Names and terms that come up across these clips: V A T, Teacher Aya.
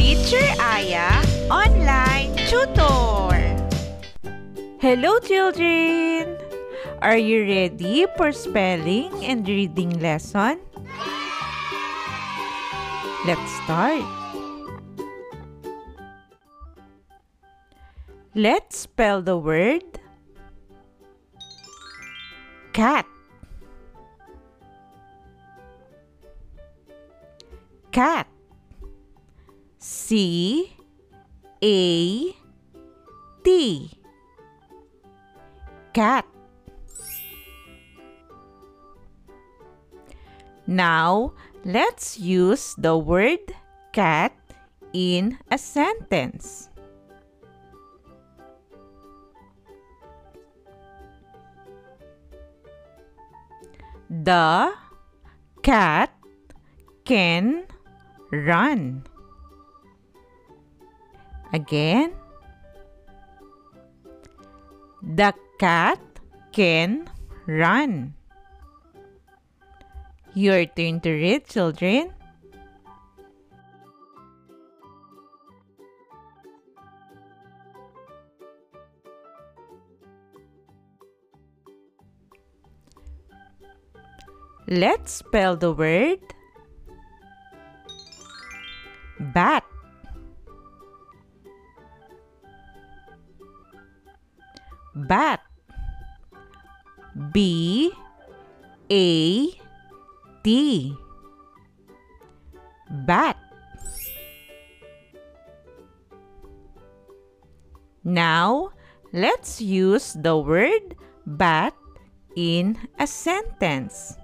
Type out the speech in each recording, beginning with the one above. Teacher Aya Online Tutor. Hello children! Are you ready for spelling and reading lesson? Let's start. Let's spell the word cat. Cat. C-A-T. Cat. Now, let's use the word cat in a sentence. The cat can run. Again, the cat can run. Your turn to read, children. Let's spell the word bat. Bat. B-A-T. Bat. Now, let's use the word bat in a sentence.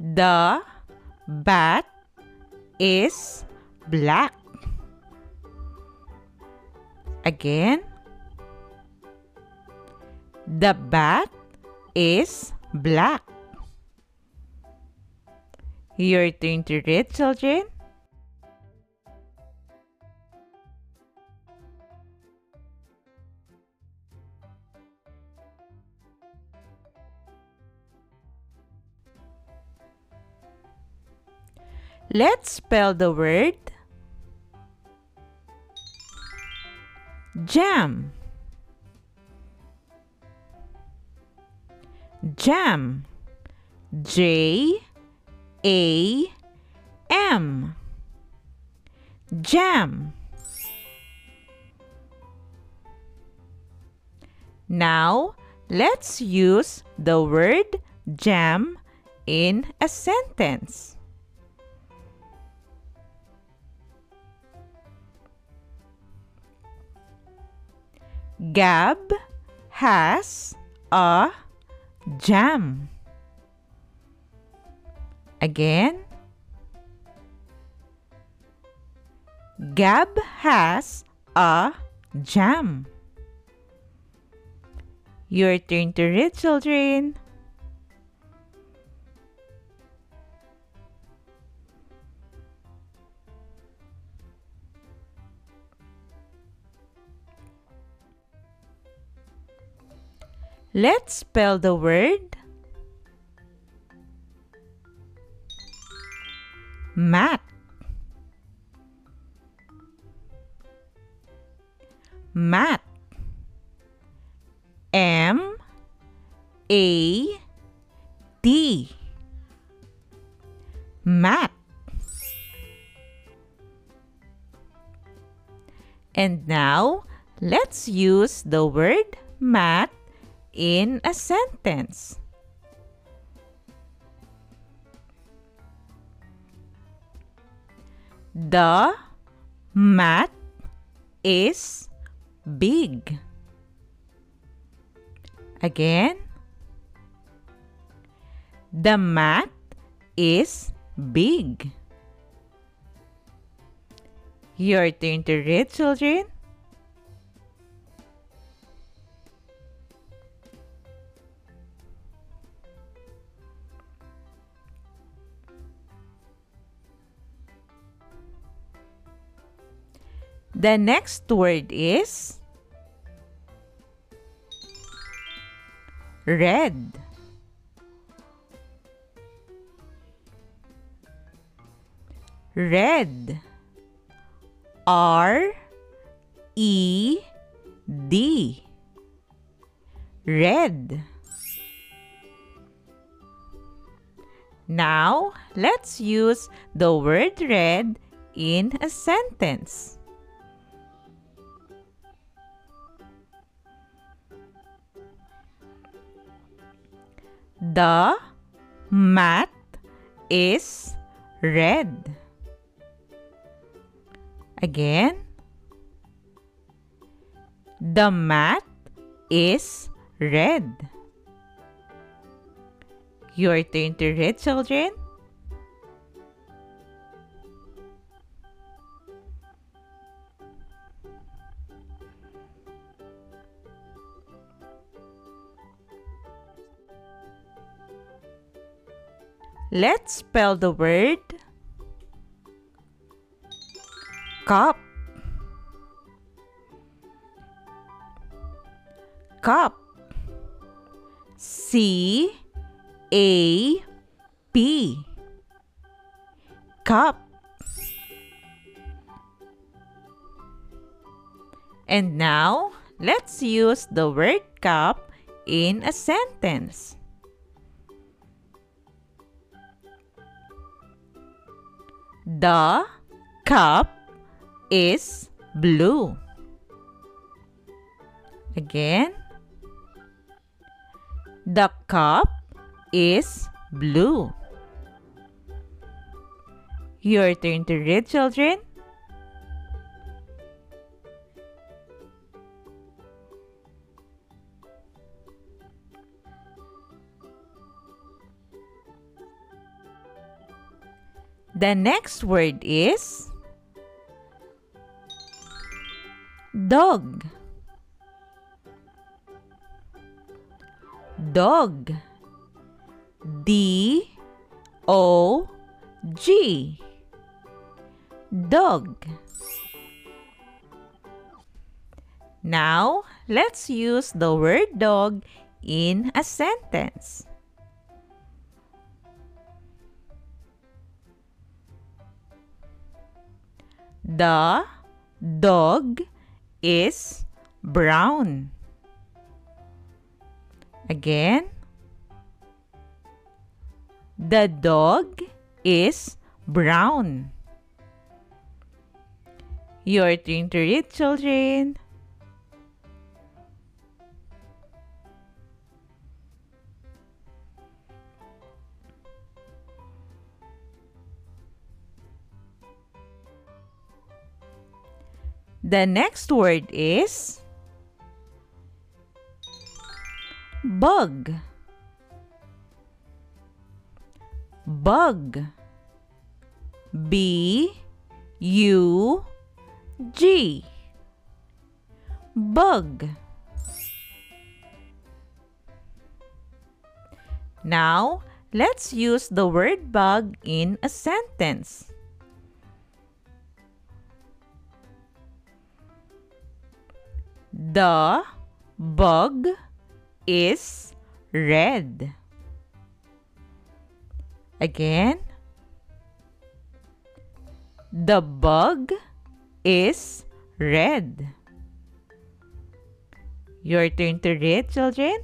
The bat is black. Again, the bat is black. Your turn to read, children. Let's spell the word jam. Jam. J-A-M. Jam. Now, let's use the word jam in a sentence. Gab has a jam. Again, Gab has a jam. Your turn to read, children. Let's spell the word mat. Mat. M-A-T. Mat. And now, let's use the word mat in a sentence. The mat is big. Again, the mat is big. Your turn to read, children. The next word is red. red. R-E-D. Red. Now, let's use the word red in a sentence. The mat is red. Again. The mat is red. Your turn to read, children. Let's spell the word cup. Cup. C-A-P. Cup. And now, let's use the word cup in a sentence. The cup is blue. Again. The cup is blue. Your turn to read, children. The next word is dog. Dog. D-O-G. Dog. Now, let's use the word dog in a sentence. The dog is brown. Again. The dog is brown. Your turn to read, children. The next word is bug. Bug. B-U-G. Bug. Now, let's use the word bug in a sentence. The bug is red. Again. The bug is red. Your turn to read, children.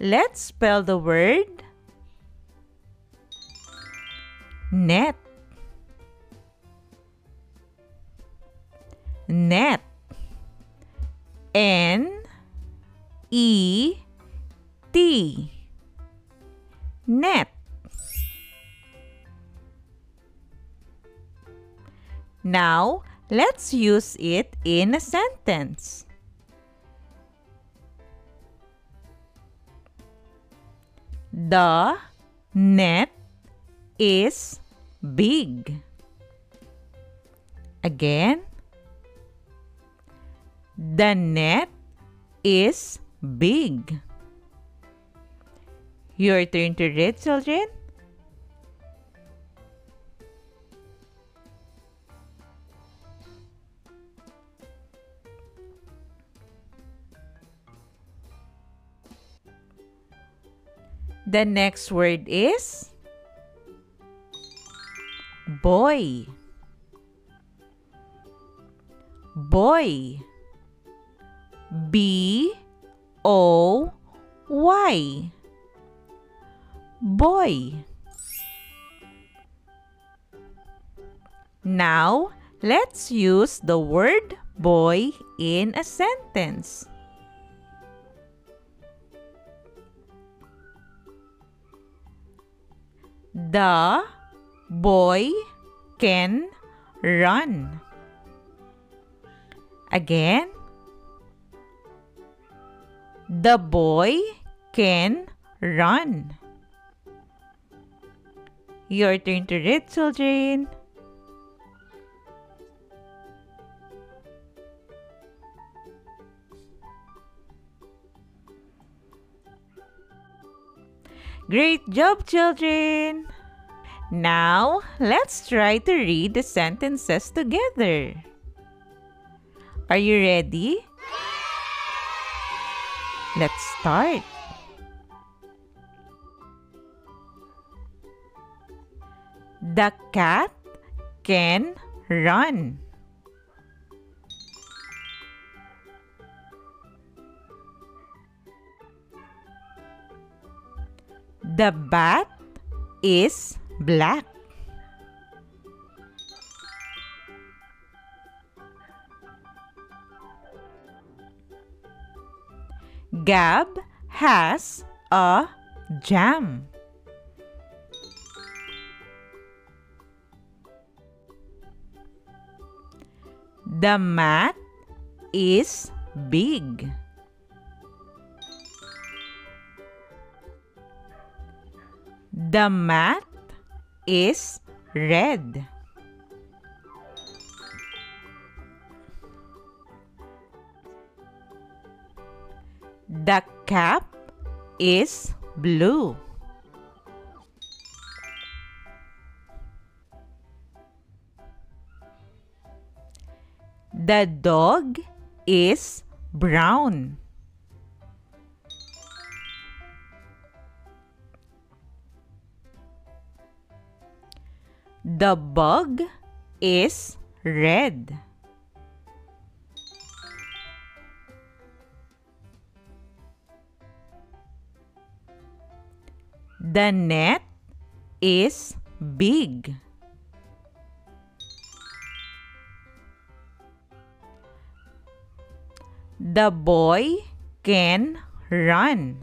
Let's spell the word net. Net. N-E-T. Net. Now, let's use it in a sentence. The net is big. Again. The net is big. Your turn to read, children. The next word is boy. Boy. B-O-Y. Boy. Now, let's use the word boy in a sentence. The boy can run. Again, the boy can run. Your turn to read, children. Great job, children! Now, let's try to read the sentences together. Are you ready? Let's start. The cat can run. The bat is black. Gab has a jam. The mat is big. The mat is red. The cap is blue. The dog is brown. The bug is red. The net is big. The boy can run.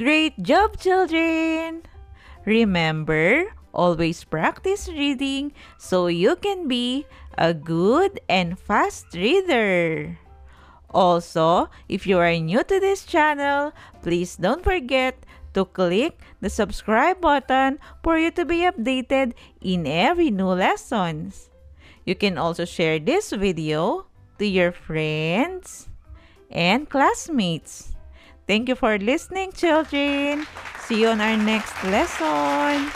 Great job, children! Remember, always practice reading so you can be a good and fast reader. Also, if you are new to this channel, please don't forget to click the subscribe button for you to be updated in every new lessons. You can also share this video to your friends and classmates. Thank you for listening, children. See you on our next lesson.